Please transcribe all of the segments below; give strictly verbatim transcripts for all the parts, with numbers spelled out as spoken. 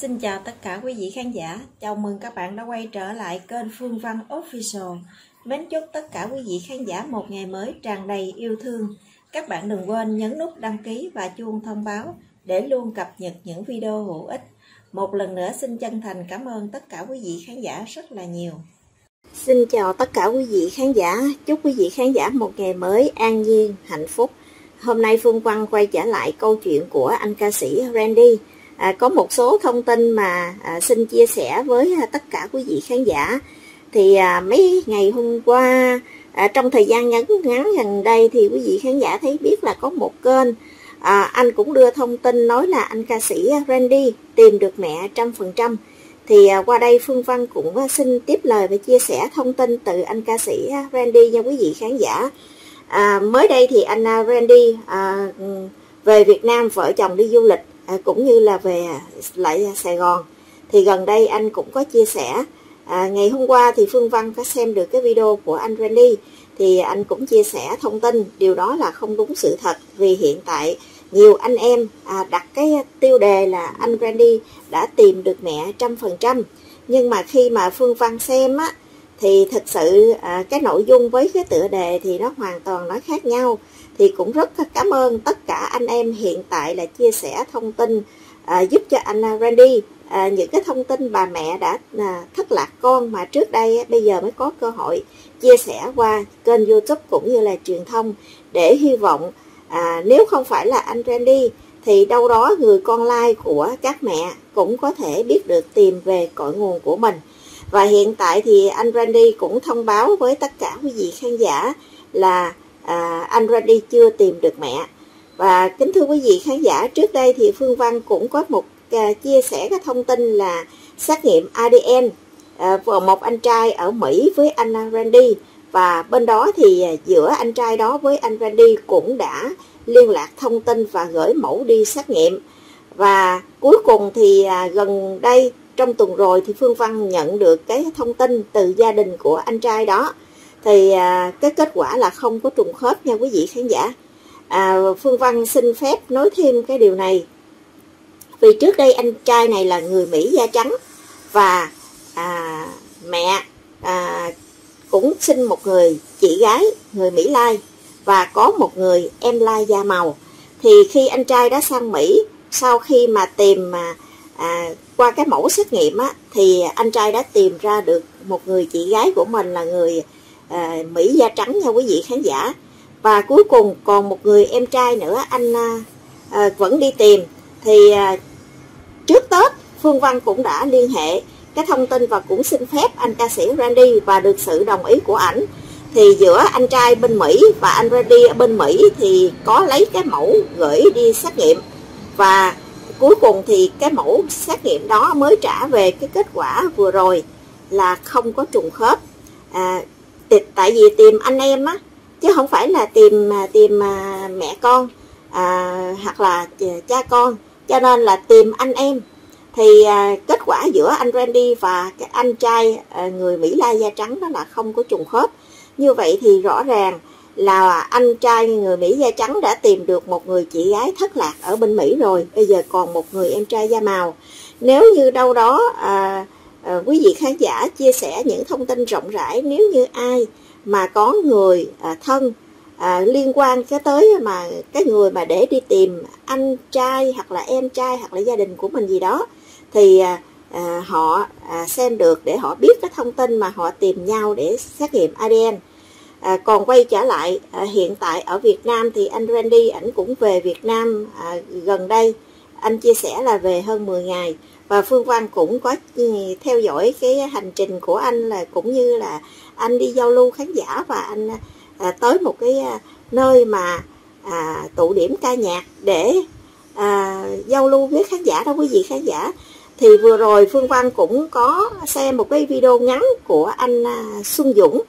Xin chào tất cả quý vị khán giả, chào mừng các bạn đã quay trở lại kênh Phương Văn Official. Mến chúc tất cả quý vị khán giả một ngày mới tràn đầy yêu thương. Các bạn đừng quên nhấn nút đăng ký và chuông thông báo để luôn cập nhật những video hữu ích. Một lần nữa xin chân thành cảm ơn tất cả quý vị khán giả rất là nhiều. Xin chào tất cả quý vị khán giả, chúc quý vị khán giả một ngày mới an nhiên, hạnh phúc. Hôm nay Phương Văn quay trở lại câu chuyện của anh ca sĩ Randy. À, có một số thông tin mà à, xin chia sẻ với à, tất cả quý vị khán giả. Thì à, mấy ngày hôm qua, à, trong thời gian ngắn ngắn gần đây thì quý vị khán giả thấy biết là có một kênh à, anh cũng đưa thông tin nói là anh ca sĩ Randy tìm được mẹ trăm phần trăm. Thì à, qua đây Phương Văn cũng à, xin tiếp lời và chia sẻ thông tin từ anh ca sĩ Randy nha quý vị khán giả. à, Mới đây thì anh Randy à, về Việt Nam, vợ chồng đi du lịch À, cũng như là về lại Sài Gòn. Thì gần đây anh cũng có chia sẻ, à, ngày hôm qua thì Phương Văn có xem được cái video của anh Randy. Thì anh cũng chia sẻ thông tin điều đó là không đúng sự thật. Vì hiện tại nhiều anh em à, đặt cái tiêu đề là anh Randy đã tìm được mẹ trăm phần trăm. Nhưng mà khi mà Phương Văn xem á, thì thật sự à, cái nội dung với cái tựa đề thì nó hoàn toàn nó khác nhau. Thì cũng rất cảm ơn tất cả anh em hiện tại là chia sẻ thông tin à, giúp cho anh Randy à, những cái thông tin bà mẹ đã à, thất lạc con mà trước đây bây giờ mới có cơ hội chia sẻ qua kênh YouTube cũng như là truyền thông, để hy vọng à, nếu không phải là anh Randy thì đâu đó người con lai của các mẹ cũng có thể biết được tìm về cội nguồn của mình. Và hiện tại thì anh Randy cũng thông báo với tất cả quý vị khán giả là À, anh Randy chưa tìm được mẹ. Và kính thưa quý vị khán giả, trước đây thì Phương Văn cũng có một à, chia sẻ cái thông tin là xét nghiệm a đê en à, một anh trai ở Mỹ với anh Randy. Và bên đó thì à, giữa anh trai đó với anh Randy cũng đã liên lạc thông tin và gửi mẫu đi xét nghiệm. Và cuối cùng thì à, gần đây trong tuần rồi thì Phương Văn nhận được cái thông tin từ gia đình của anh trai đó. Thì à, cái kết quả là không có trùng khớp nha quý vị khán giả. à, Phương Văn xin phép nói thêm cái điều này. Vì trước đây anh trai này là người Mỹ da trắng. Và à, mẹ à, cũng sinh một người chị gái người Mỹ Lai và có một người em Lai da màu. Thì khi anh trai đã sang Mỹ, sau khi mà tìm mà à, qua cái mẫu xét nghiệm á, thì anh trai đã tìm ra được một người chị gái của mình là người À, Mỹ da trắng nha quý vị khán giả. Và cuối cùng còn một người em trai nữa anh à, vẫn đi tìm. Thì à, trước Tết Phương Văn cũng đã liên hệ cái thông tin và cũng xin phép anh ca sĩ Randy và được sự đồng ý của ảnh. Thì giữa anh trai bên Mỹ và anh Randy ở bên Mỹ thì có lấy cái mẫu gửi đi xét nghiệm. Và cuối cùng thì cái mẫu xét nghiệm đó mới trả về cái kết quả vừa rồi là không có trùng khớp. à, Tại vì tìm anh em á, chứ không phải là tìm tìm mẹ con à, hoặc là cha con. Cho nên là tìm anh em. Thì à, kết quả giữa anh Randy và cái anh trai à, người Mỹ Lai da trắng đó là không có trùng khớp. Như vậy thì rõ ràng là anh trai người Mỹ da trắng đã tìm được một người chị gái thất lạc ở bên Mỹ rồi. Bây giờ còn một người em trai da màu. Nếu như đâu đó... À, À, quý vị khán giả chia sẻ những thông tin rộng rãi, nếu như ai mà có người à, thân à, liên quan cái tới mà cái người mà để đi tìm anh trai hoặc là em trai hoặc là gia đình của mình gì đó, thì à, à, họ à, xem được để họ biết cái thông tin mà họ tìm nhau để xét nghiệm a đê en. à, Còn quay trở lại à, hiện tại ở Việt Nam thì anh Randy ảnh cũng về Việt Nam à, gần đây. Anh chia sẻ là về hơn mười ngày. Và Phương Văn cũng có theo dõi cái hành trình của anh, là cũng như là anh đi giao lưu khán giả. Và anh à, tới một cái à, nơi mà à, tụ điểm ca nhạc để à, giao lưu với khán giả đó quý vị khán giả. Thì vừa rồi Phương Văn cũng có xem một cái video ngắn của anh à, Xuân Dũng.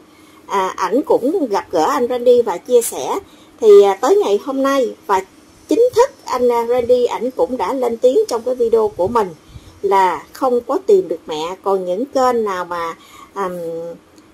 à, Ảnh cũng gặp gỡ anh Randy và chia sẻ. Thì à, tới ngày hôm nay và chính thức anh Randy ảnh cũng đã lên tiếng trong cái video của mình là không có tìm được mẹ. Còn những kênh nào mà um,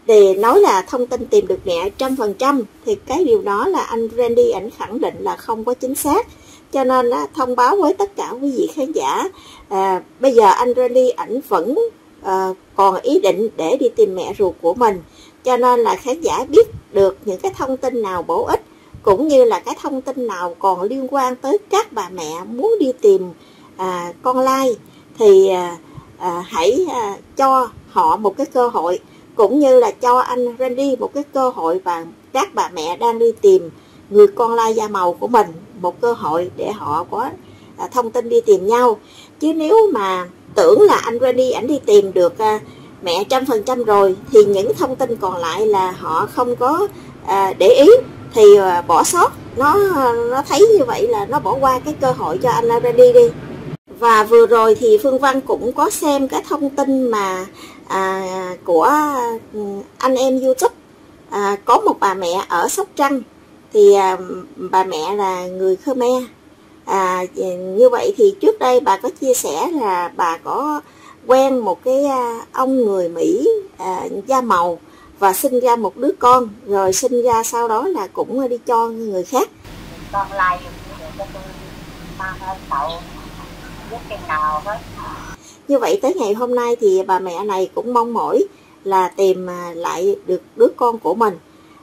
để nói là thông tin tìm được mẹ trăm phần trăm thì cái điều đó là anh Randy ảnh khẳng định là không có chính xác. Cho nên á, thông báo với tất cả quý vị khán giả, à, bây giờ anh Randy ảnh vẫn à, còn ý định để đi tìm mẹ ruột của mình. Cho nên là khán giả biết được những cái thông tin nào bổ ích, cũng như là cái thông tin nào còn liên quan tới các bà mẹ muốn đi tìm à, con lai, thì à, à, hãy à, cho họ một cái cơ hội, cũng như là cho anh Randy một cái cơ hội, và các bà mẹ đang đi tìm người con lai da màu của mình một cơ hội để họ có à, thông tin đi tìm nhau. Chứ nếu mà tưởng là anh Randy ảnh đi tìm được à, mẹ trăm phần trăm rồi, thì những thông tin còn lại là họ không có à, để ý, thì à, bỏ sót. Nó nó thấy như vậy là nó bỏ qua cái cơ hội cho anh Randy đi. Và vừa rồi thì Phương Văn cũng có xem cái thông tin mà à, của anh em YouTube. À, có một bà mẹ ở Sóc Trăng, thì à, bà mẹ là người Khmer. À, như vậy thì trước đây bà có chia sẻ là bà có quen một cái ông người Mỹ à, da màu, và sinh ra một đứa con, rồi sinh ra sau đó là cũng đi cho người khác. Con lai như vậy tới ngày hôm nay thì bà mẹ này cũng mong mỏi là tìm lại được đứa con của mình.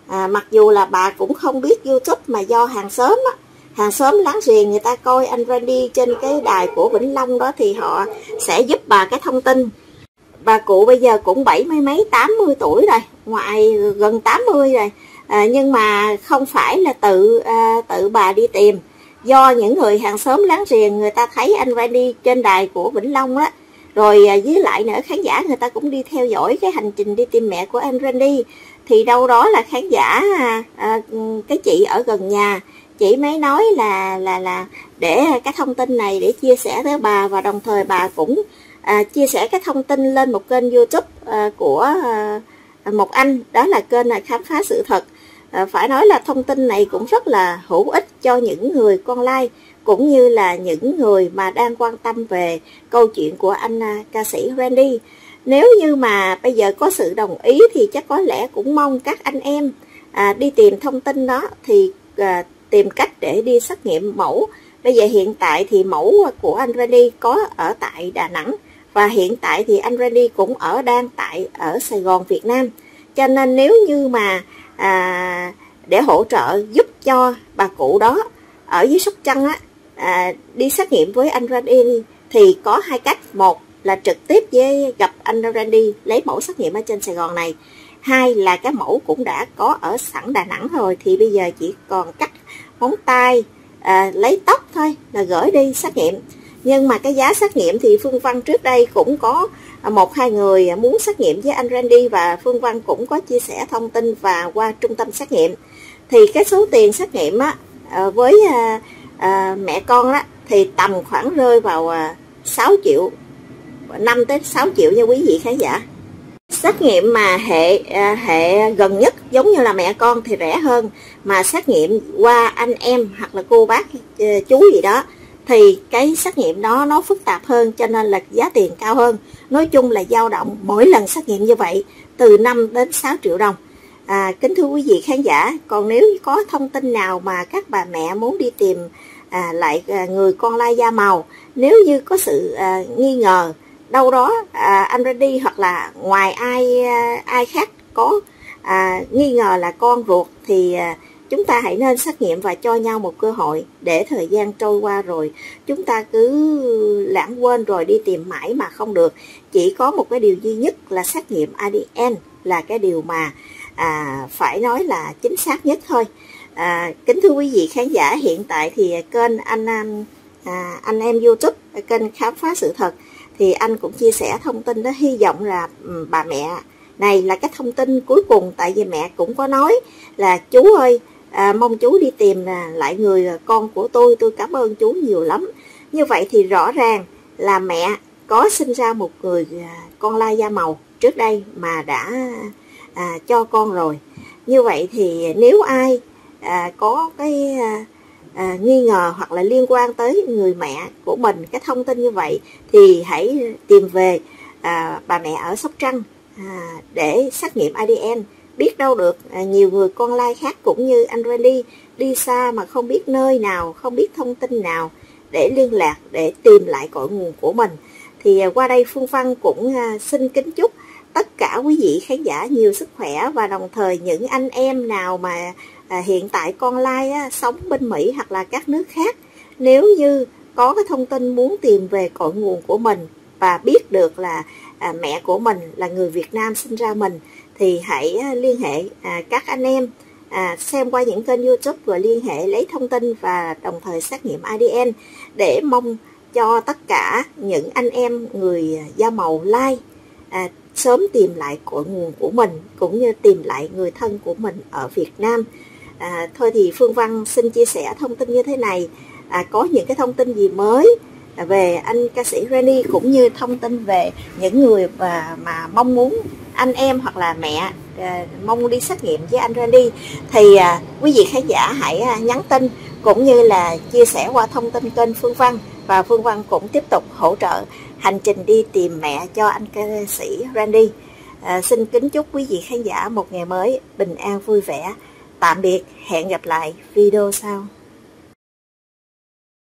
À, mặc dù là bà cũng không biết YouTube, mà do hàng xóm á, hàng xóm láng giềng người ta coi anh Randy trên cái đài của Vĩnh Long đó, thì họ sẽ giúp bà cái thông tin. Bà cụ bây giờ cũng bảy mươi mấy, tám mươi tuổi rồi, ngoài gần tám mươi rồi. À, nhưng mà không phải là tự à, tự bà đi tìm, do những người hàng xóm láng giềng người ta thấy anh Randy trên đài của Vĩnh Long đó, rồi à, với lại nữa khán giả người ta cũng đi theo dõi cái hành trình đi tìm mẹ của anh Randy. Thì đâu đó là khán giả à, à, cái chị ở gần nhà, chị mới nói là là là để cái thông tin này để chia sẻ tới bà, và đồng thời bà cũng à, chia sẻ cái thông tin lên một kênh YouTube à, của à, một anh, đó là kênh là Khám Phá Sự Thật. À, phải nói là thông tin này cũng rất là hữu ích cho những người con lai, cũng như là những người mà đang quan tâm về câu chuyện của anh à, ca sĩ Randy. Nếu như mà bây giờ có sự đồng ý thì chắc có lẽ cũng mong các anh em à, đi tìm thông tin đó thì à, tìm cách để đi xét nghiệm mẫu. Bây giờ hiện tại thì mẫu của anh Randy có ở tại Đà Nẵng, và hiện tại thì anh Randy cũng ở đang tại ở Sài Gòn, Việt Nam. Cho nên nếu như mà à, để hỗ trợ giúp cho bà cụ đó ở dưới Sóc Trăng á, à, đi xét nghiệm với anh Randy, thì có hai cách. Một là trực tiếp với gặp anh Randy lấy mẫu xét nghiệm ở trên Sài Gòn này. Hai là cái mẫu cũng đã có ở sẵn Đà Nẵng rồi, thì bây giờ chỉ còn cắt móng tay, à, lấy tóc thôi là gửi đi xét nghiệm. Nhưng mà cái giá xét nghiệm thì Phương Văn trước đây cũng có một hai người muốn xét nghiệm với anh Randy, và Phương Văn cũng có chia sẻ thông tin và qua trung tâm xét nghiệm. Thì cái số tiền xét nghiệm á, với à, à, mẹ con á, thì tầm khoảng rơi vào à, sáu triệu, năm tới sáu triệu nha quý vị khán giả. Xét nghiệm mà hệ hệ gần nhất giống như là mẹ con thì rẻ hơn, mà xét nghiệm qua anh em hoặc là cô bác chú gì đó thì cái xét nghiệm đó nó phức tạp hơn, cho nên là giá tiền cao hơn. Nói chung là dao động mỗi lần xét nghiệm như vậy từ năm đến sáu triệu đồng. À, kính thưa quý vị khán giả, còn nếu có thông tin nào mà các bà mẹ muốn đi tìm à, lại à, người con lai da màu, nếu như có sự à, nghi ngờ đâu đó à, anh Randy hoặc là ngoài ai à, ai khác có à, nghi ngờ là con ruột, thì à, chúng ta hãy nên xét nghiệm và cho nhau một cơ hội, để thời gian trôi qua rồi chúng ta cứ lãng quên rồi đi tìm mãi mà không được. Chỉ có một cái điều duy nhất là xét nghiệm a đê en là cái điều mà à, phải nói là chính xác nhất thôi. À, kính thưa quý vị khán giả, hiện tại thì kênh anh à, anh em YouTube kênh Khám Phá Sự Thật thì anh cũng chia sẻ thông tin đó, hy vọng là bà mẹ này là cái thông tin cuối cùng. Tại vì mẹ cũng có nói là chú ơi, à, mong chú đi tìm lại người con của tôi, tôi cảm ơn chú nhiều lắm. Như vậy thì rõ ràng là mẹ có sinh ra một người con lai da màu trước đây mà đã à, cho con rồi. Như vậy thì nếu ai à, có cái à, à, nghi ngờ hoặc là liên quan tới người mẹ của mình, cái thông tin như vậy thì hãy tìm về à, bà mẹ ở Sóc Trăng à, để xét nghiệm a đê en Biết đâu được, à, nhiều người con lai khác cũng như anh Randy đi xa mà không biết nơi nào, không biết thông tin nào để liên lạc, để tìm lại cội nguồn của mình. Thì qua đây Phương Văn cũng xin kính chúc tất cả quý vị khán giả nhiều sức khỏe, và đồng thời những anh em nào mà hiện tại con lai sống bên Mỹ hoặc là các nước khác, nếu như có cái thông tin muốn tìm về cội nguồn của mình và biết được là mẹ của mình là người Việt Nam sinh ra mình, thì hãy liên hệ các anh em À, xem qua những kênh YouTube và liên hệ lấy thông tin và đồng thời xét nghiệm a đê en, để mong cho tất cả những anh em người da màu lai à, sớm tìm lại cội nguồn của mình, cũng như tìm lại người thân của mình ở Việt Nam. à, Thôi thì Phương Văn xin chia sẻ thông tin như thế này. à, Có những cái thông tin gì mới về anh ca sĩ Randy, cũng như thông tin về những người mà, mà mong muốn anh em hoặc là mẹ à, mong đi xét nghiệm với anh Randy, thì à, quý vị khán giả hãy à, nhắn tin cũng như là chia sẻ qua thông tin kênh Phương Văn, và Phương Văn cũng tiếp tục hỗ trợ hành trình đi tìm mẹ cho anh ca sĩ Randy. à, Xin kính chúc quý vị khán giả một ngày mới bình an vui vẻ. Tạm biệt, hẹn gặp lại video sau.